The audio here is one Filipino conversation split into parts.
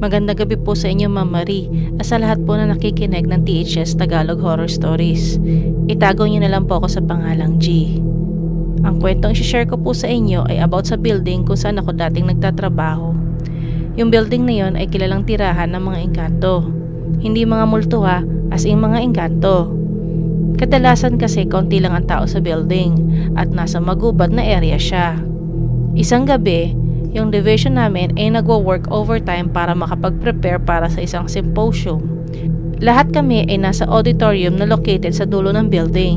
Magandang gabi po sa inyo, Ma'am Marie, at sa lahat po na nakikinig ng THS Tagalog Horror Stories. Itago niyo na lang po ako sa pangalang G. Ang kwentong share ko po sa inyo ay about sa building kung saan ako dating nagtatrabaho. Yung building na yon ay kilalang tirahan ng mga engkanto. Hindi mga multo ha, as in mga engkanto. Kadalasan kasi konti lang ang tao sa building at nasa magubad na area siya. Isang gabi, yung division namin ay nagwo-work overtime para makapag-prepare para sa isang symposium. Lahat kami ay nasa auditorium na located sa dulo ng building.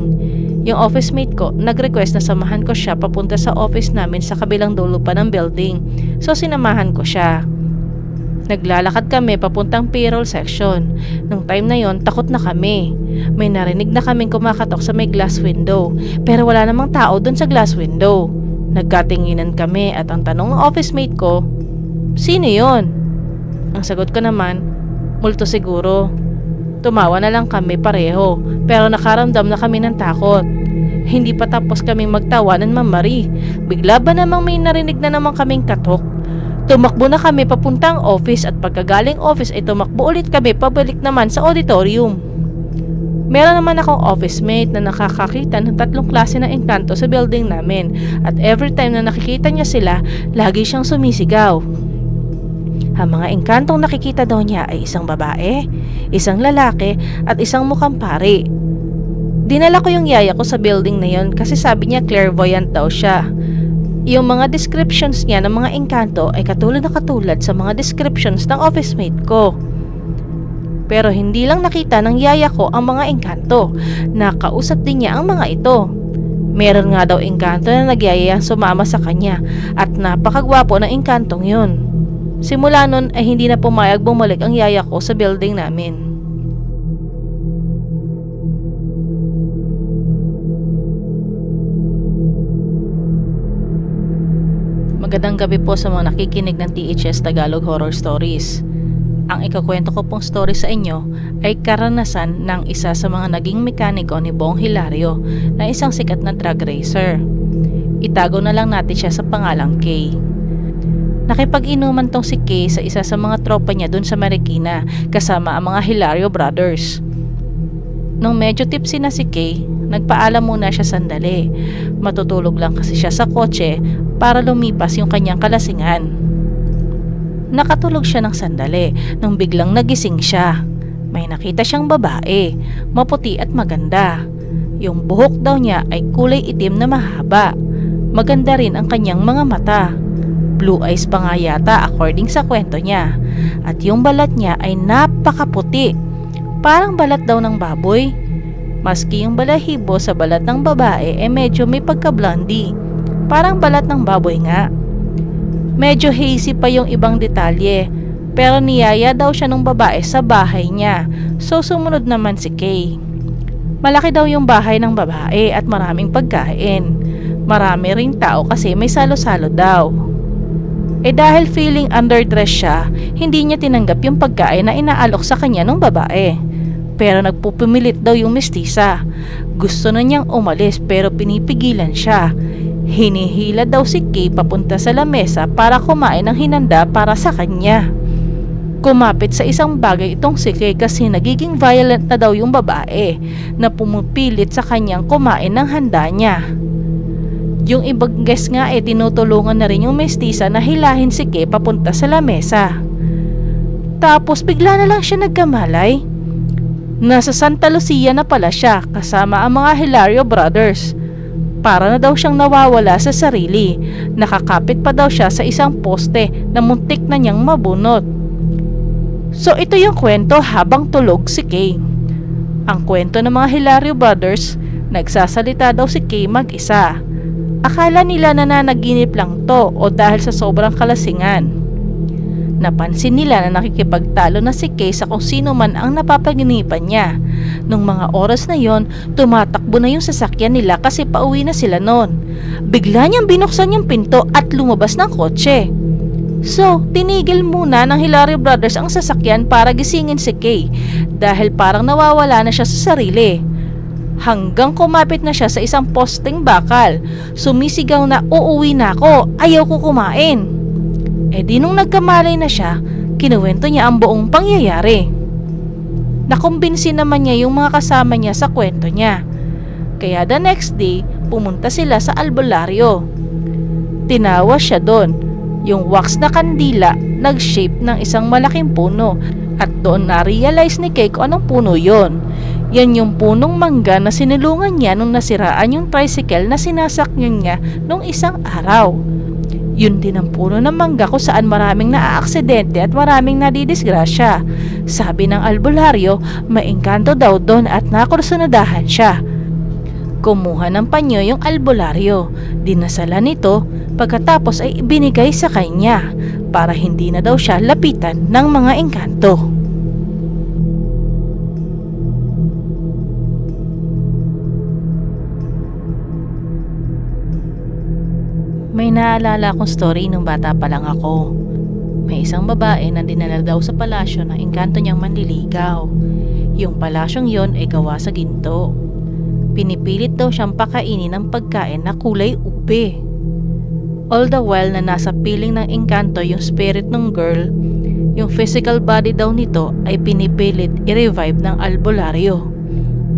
Yung office mate ko, nag-request na samahan ko siya papunta sa office namin sa kabilang dulo pa ng building. So sinamahan ko siya. Naglalakad kami papuntang payroll section. Nung time na yon, takot na kami. May narinig na kaming kumakatok sa may glass window, pero wala namang tao dun sa glass window. Nagkatinginan kami at ang tanong ng office mate ko, "Sino yon?" Ang sagot ko naman, "Multo siguro." Tumawa na lang kami pareho, pero nakaramdam na kami ng takot. Hindi pa tapos kaming magtawanan, Ma'am Marie, bigla ba namang may narinig na naman kaming katok? Tumakbo na kami papuntang office at pagkagaling office ay tumakbo ulit kami pabalik naman sa auditorium. Meron naman akong office mate na nakakakita ng tatlong klase ng engkanto sa building namin at every time na nakikita niya sila, lagi siyang sumisigaw. Ang mga engkantong nakikita daw niya ay isang babae, isang lalaki at isang mukhang pari. Dinala ko yung yaya ko sa building na yon kasi sabi niya clairvoyant daw siya. Yung mga descriptions niya ng mga engkanto ay katulad na katulad sa mga descriptions ng office mate ko. Pero hindi lang nakita ng yaya ko ang mga engkanto, nakausap din niya ang mga ito. Meron nga daw engkanto na nagyayayang sumama sa kanya at napakagwapo ng engkantong yun. Simula nun ay hindi na pumayag bumalik ang yaya ko sa building namin. Magandang gabi po sa mga nakikinig ng THS Tagalog Horror Stories. Ang ikakwento ko pong story sa inyo ay karanasan ng isa sa mga naging mekaniko ni Bong Hilario na isang sikat na drag racer. Itago na lang natin siya sa pangalang K. Nakipag-inuman tong si K sa isa sa mga tropa niya dun sa Marikina kasama ang mga Hilario brothers. Nung medyo tipsy na si K, nagpaalam muna siya sandali. Matutulog lang kasi siya sa kotse para lumipas yung kanyang kalasingan. Nakatulog siya ng sandali nang biglang nagising siya. May nakita siyang babae, maputi at maganda. Yung buhok daw niya ay kulay itim na mahaba. Maganda rin ang kanyang mga mata. Blue eyes pa nga yata according sa kwento niya. At yung balat niya ay napakaputi. Parang balat daw ng baboy. Maski yung balahibo sa balat ng babae ay medyo may pagka-blondie. Parang balat ng baboy nga. Medyo hazy pa yung ibang detalye, pero niyaya daw siya ng babae sa bahay niya. So sumunod naman si Kay. Malaki daw yung bahay ng babae at maraming pagkain. Marami ring tao kasi may salo-salo daw. Eh dahil feeling underdressed siya, hindi niya tinanggap yung pagkain na inaalok sa kanya ng babae. Pero nagpupumilit daw yung mestiza. Gusto na niyang umalis pero pinipigilan siya. Hinihila daw si Kay papunta sa lamesa para kumain ng hinanda para sa kanya. Kumapit sa isang bagay itong si Kay kasi nagiging violent na daw yung babae na pumupilit sa kanyang kumain ng handa niya. Yung ibang guest nga ay tinutulungan na rin yung mestiza na hilahin si Kay papunta sa lamesa. Tapos bigla na lang siya nagkamalay. Nasa Santa Lucia na pala siya kasama ang mga Hilario brothers. Para na daw siyang nawawala sa sarili. Nakakapit pa daw siya sa isang poste na muntik na niyang mabunot. So ito yung kwento habang tulog si Kay. Ang kwento ng mga Hilario brothers, nagsasalita daw si Kay mag-isa. Akala nila na nanaginip lang to o dahil sa sobrang kalasingan. Napansin nila na nakikipagtalo na si Kay sa kung sino man ang napapaginipan niya. Nung mga oras na yon, tumatakbo na yung sasakyan nila kasi pauwi na sila noon. Bigla niyang binuksan yung pinto at lumabas ng kotse. So, tinigil muna ng Hilario brothers ang sasakyan para gisingin si Kay dahil parang nawawala na siya sa sarili. Hanggang kumapit na siya sa isang posting bakal, sumisigaw na uuwi na ako, ayaw ko kumain. E di nung nagkamalay na siya, Kinuwento niya ang buong pangyayari. Nakumbinsin naman niya yung mga kasama niya sa kwento niya. Kaya the next day, pumunta sila sa albularyo. Tinawa siya doon. Yung wax na kandila nag-shape ng isang malaking puno at doon na-realize ni Kay kung anong puno yon. Yan yung punong mangga na sinulungan niya nung nasiraan yung tricycle na sinasakyan niya nung isang araw. Yun din ang puno ng mangga kung saan maraming naaaksidente at maraming nadidisgrasya. Sabi ng albularyo, may engkanto daw doon at nakursunadahan siya. Kumuha ng panyo yung albularyo, dinasala nito, pagkatapos ay ibinigay sa kanya para hindi na daw siya lapitan ng mga engkanto. May naalala akong story nung bata pa lang ako. May isang babae na dinala daw sa palasyo ng engkanto niyang manliligaw. Yung palasyong yon ay gawa sa ginto. Pinipilit daw siyang pakainin ng pagkain na kulay ube. All the while na nasa piling ng engkanto yung spirit ng girl, yung physical body daw nito ay pinipilit i-revive ng albularyo.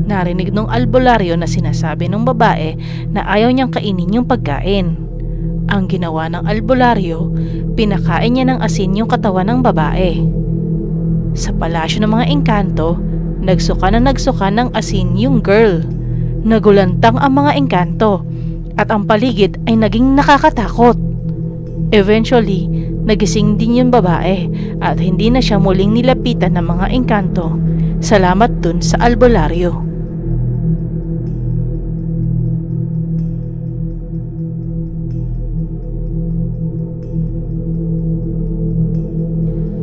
Narinig nung albularyo na sinasabi ng babae na ayaw niyang kainin yung pagkain. Ang ginawa ng albularyo, pinakain niya ng asin yung katawan ng babae. Sa palasyo ng mga engkanto, nagsuka ng asin yung girl. Nagulantang ang mga engkanto at ang paligid ay naging nakakatakot. Eventually, nagising din yung babae at hindi na siya muling nilapitan ng mga engkanto. Salamat dun sa albularyo.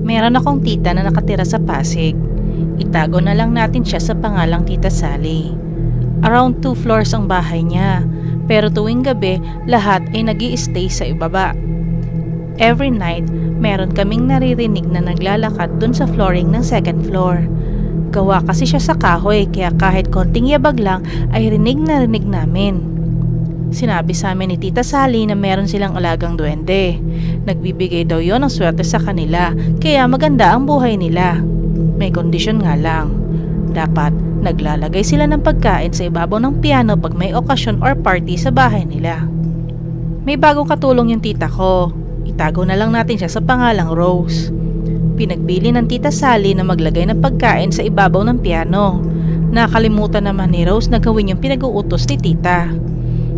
Meron akong tita na nakatira sa Pasig. Itago na lang natin siya sa pangalang Tita Sally. Around 2 floors ang bahay niya, pero tuwing gabi lahat ay nag-i-stay sa ibaba. Every night, meron kaming naririnig na naglalakad dun sa flooring ng 2nd floor. Gawa kasi siya sa kahoy kaya kahit konting yabag lang ay rinig na rinig namin. Sinabi sa amin ni Tita Sally na meron silang alagang duwende. Nagbibigay daw yon ng swerte sa kanila kaya maganda ang buhay nila. May kondisyon nga lang. Dapat naglalagay sila ng pagkain sa ibabaw ng piano pag may okasyon or party sa bahay nila. May bagong katulong yung tita ko. Itago na lang natin siya sa pangalang Rose. Pinagbili ng Tita Sally na maglagay ng pagkain sa ibabaw ng piano. Nakalimutan naman ni Rose na gawin yung pinag-uutos ni tita.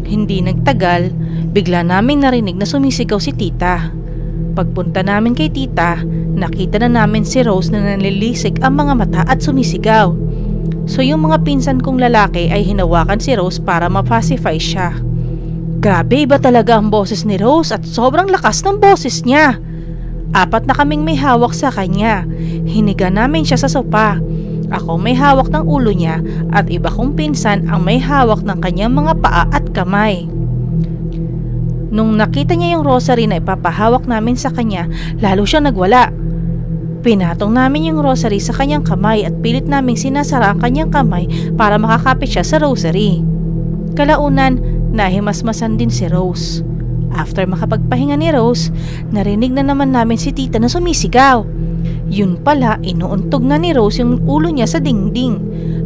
Hindi nagtagal, bigla naming narinig na sumisigaw si tita. Pagpunta namin kay tita, nakita na namin si Rose na nanlilisik ang mga mata at sumisigaw. So yung mga pinsan kong lalaki ay hinawakan si Rose para mapacify siya. Grabe ba talaga ang boses ni Rose at sobrang lakas ng boses niya. 4 na kaming may hawak sa kanya. Hiniga namin siya sa sopa. Ako may hawak ng ulo niya at iba kong pinsan ang may hawak ng kanyang mga paa at kamay. Nung nakita niya yung rosary na ipapahawak namin sa kanya, lalo siyang nagwala. Pinatong namin yung rosary sa kanyang kamay at pilit naming sinasara ang kanyang kamay para makakapit siya sa rosary. Kalaunan, nahimasmasan din si Rose. After makapagpahinga ni Rose, narinig na naman namin si tita na sumisigaw. Yun pala, inuuntog na ni Rose yung ulo niya sa dingding.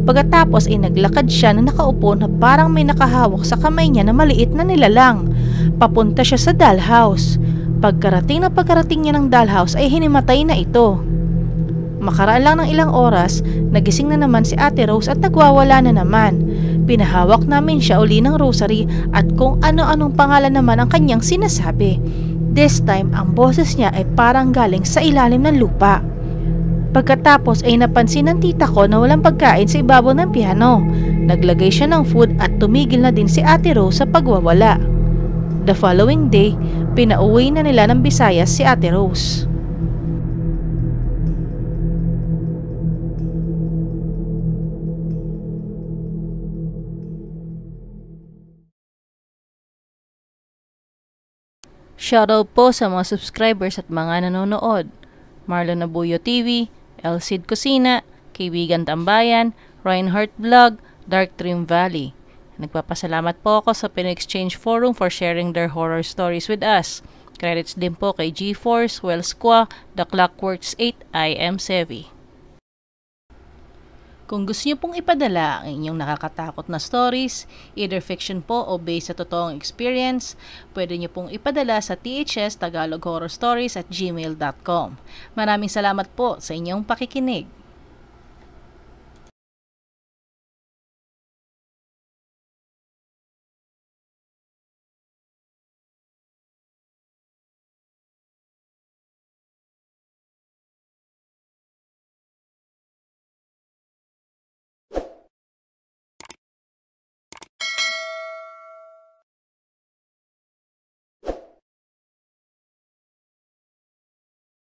Pagkatapos ay naglakad siya na nakaupo na parang may nakahawak sa kamay niya na maliit na nilalang. Papunta siya sa dollhouse. Pagkarating niya ng dollhouse ay hinimatay na ito. Makaraan lang ng ilang oras, nagising na naman si Ate Rose at nagwawala na naman. Pinahawak namin siya uli ng rosary at kung ano-anong pangalan naman ang kanyang sinasabi. This time, ang boses niya ay parang galing sa ilalim ng lupa. Pagkatapos ay napansin ng tita ko na walang pagkain sa ibabaw ng piano. Naglagay siya ng food at tumigil na din si Ate Rose sa pagwawala. The following day, pinauwi na nila ng Visayas si Ate Rose. Shoutout po sa mga subscribers at mga nanonood. Marlon Abuyo TV, Elcid Kusina, Kaibigan Tambayan, Rhine Heart Vlog, DarkDream Valley. Nagpapasalamat po ako sa Pinoy Exchange Forum for sharing their horror stories with us. Credits din po kay Gforce, Wellscua, The Clockworks 8, I am Zevi. Kung gusto niyo pong ipadala ang inyong nakakatakot na stories, either fiction po o based sa totoong experience, pwede niyo pong ipadala sa THS Tagalog Horror Stories at gmail.com. Maraming salamat po sa inyong pakikinig.